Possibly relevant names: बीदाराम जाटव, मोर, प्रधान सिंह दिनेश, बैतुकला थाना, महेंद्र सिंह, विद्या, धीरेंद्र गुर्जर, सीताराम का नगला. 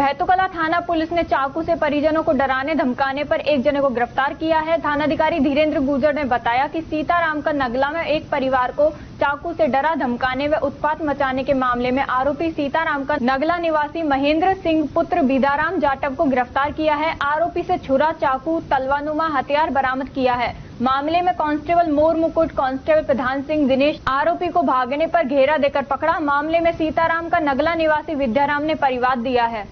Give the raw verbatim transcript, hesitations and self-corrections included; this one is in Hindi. बैतुकला थाना पुलिस ने चाकू से परिजनों को डराने धमकाने पर एक जने को गिरफ्तार किया है। थानाधिकारी धीरेंद्र गुर्जर ने बताया कि सीताराम का नगला में एक परिवार को चाकू से डरा धमकाने व उत्पात मचाने के मामले में आरोपी सीताराम का नगला निवासी महेंद्र सिंह पुत्र बीदाराम जाटव को गिरफ्तार किया है। आरोपी से छुरा, चाकू, तलवानुमा हथियार बरामद किया है। मामले में कांस्टेबल मोर मुकुट, कांस्टेबल प्रधान सिंह दिनेश आरोपी को भागने पर घेरा देकर पकड़ा। मामले में सीताराम का नगला निवासी विद्या ने परिवाद दिया है।